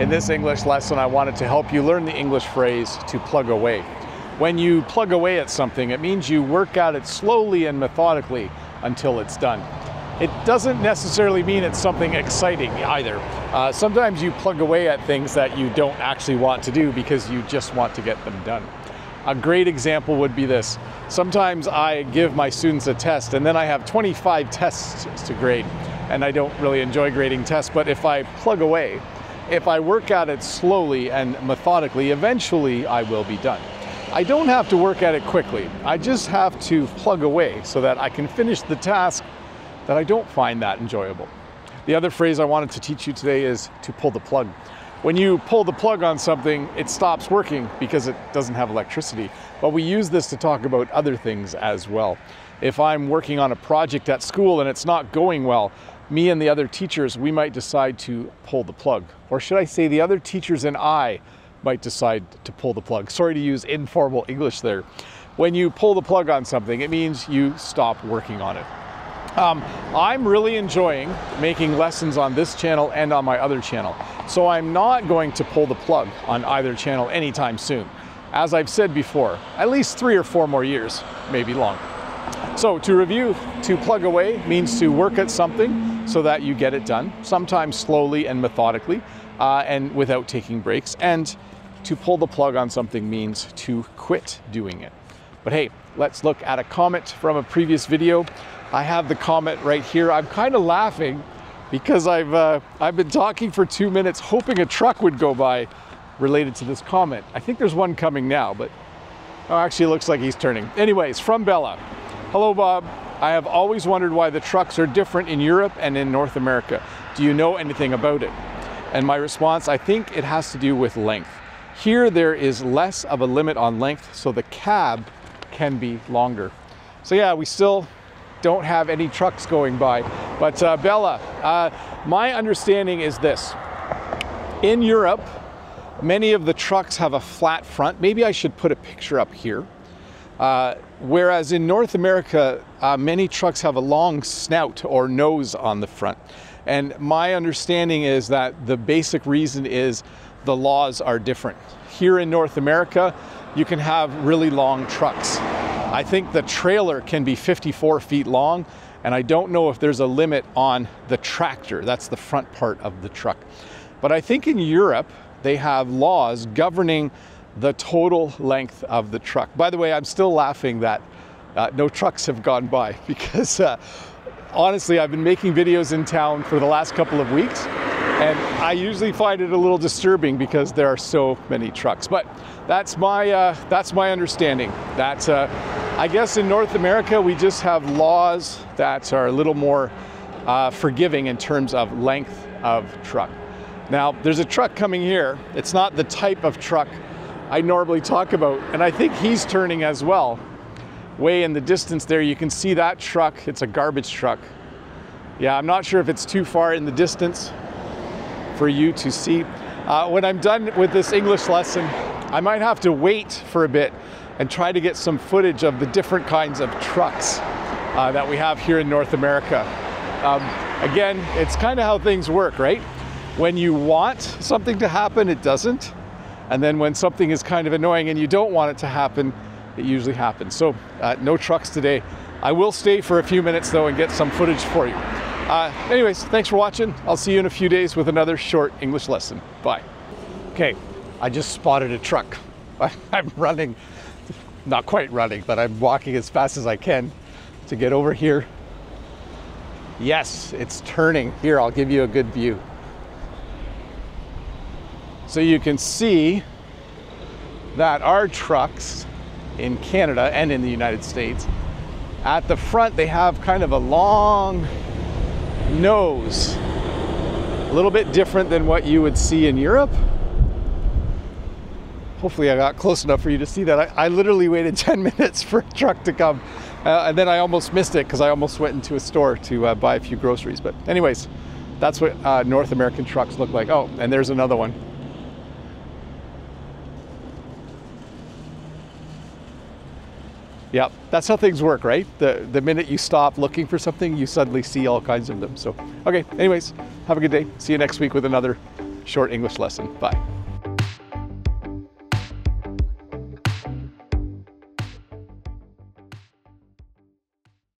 In this English lesson, I wanted to help you learn the English phrase to plug away. When you plug away at something, it means you work at it slowly and methodically until it's done. It doesn't necessarily mean it's something exciting either. Sometimes you plug away at things that you don't actually want to do because you just want to get them done. A great example would be this. Sometimes I give my students a test and then I have 25 tests to grade, and I don't really enjoy grading tests, but if I plug away, if I work at it slowly and methodically, eventually I will be done. I don't have to work at it quickly. I just have to plug away so that I can finish the task that I don't find that enjoyable. The other phrase I wanted to teach you today is to pull the plug. When you pull the plug on something, it stops working because it doesn't have electricity. But we use this to talk about other things as well. If I'm working on a project at school and it's not going well, me and the other teachers, we might decide to pull the plug. Or should I say the other teachers and I might decide to pull the plug. Sorry to use informal English there. When you pull the plug on something, it means you stop working on it. I'm really enjoying making lessons on this channel and on my other channel, so I'm not going to pull the plug on either channel anytime soon. As I've said before, at least 3 or 4 more years, maybe longer. So to review, to plug away means to work at something so that you get it done, sometimes slowly and methodically and without taking breaks. And to pull the plug on something means to quit doing it. But hey, let's look at a comment from a previous video. I have the comment right here. I'm kind of laughing because I've been talking for 2 minutes hoping a truck would go by related to this comment. I think there's one coming now, but oh, actually it looks like he's turning. Anyways, from Bella. Hello, Bob. I have always wondered why the trucks are different in Europe and in North America. Do you know anything about it? And my response, I think it has to do with length. Here there is less of a limit on length, so the cab can be longer. So yeah, we still don't have any trucks going by. But Bella, my understanding is this. In Europe, many of the trucks have a flat front. Maybe I should put a picture up here. Whereas in North America, many trucks have a long snout or nose on the front. And my understanding is that the basic reason is the laws are different. Here in North America, you can have really long trucks. I think the trailer can be 54 feet long, and I don't know if there's a limit on the tractor. That's the front part of the truck. But I think in Europe, they have laws governing the total length of the truck. By the way, I'm still laughing that no trucks have gone by because honestly, I've been making videos in town for the last couple of weeks, and I usually find it a little disturbing because there are so many trucks. But that's my understanding. That I guess in North America, we just have laws that are a little more forgiving in terms of length of truck. Now, there's a truck coming here. It's not the type of truck I normally talk about, and I think he's turning as well. Way in the distance there, you can see that truck. It's a garbage truck. Yeah, I'm not sure if it's too far in the distance for you to see. When I'm done with this English lesson, I might have to wait for a bit and try to get some footage of the different kinds of trucks that we have here in North America. Again, it's kind of how things work, right? When you want something to happen, it doesn't. And then when something is kind of annoying and you don't want it to happen, it usually happens. So no trucks today. I will stay for a few minutes though and get some footage for you. Anyways, thanks for watching. I'll see you in a few days with another short English lesson. Bye. Okay, I just spotted a truck. I'm running, not quite running, but I'm walking as fast as I can to get over here. Yes, it's turning. Here, I'll give you a good view. So you can see that our trucks in Canada and in the United States, at the front they have kind of a long nose, a little bit different than what you would see in Europe. Hopefully I got close enough for you to see that. I literally waited 10 minutes for a truck to come and then I almost missed it because I almost went into a store to buy a few groceries. But anyways, that's what North American trucks look like. Oh, and there's another one. Yep, that's how things work, right? The minute you stop looking for something, you suddenly see all kinds of them. So, okay, anyways, have a good day. See you next week with another short English lesson. Bye.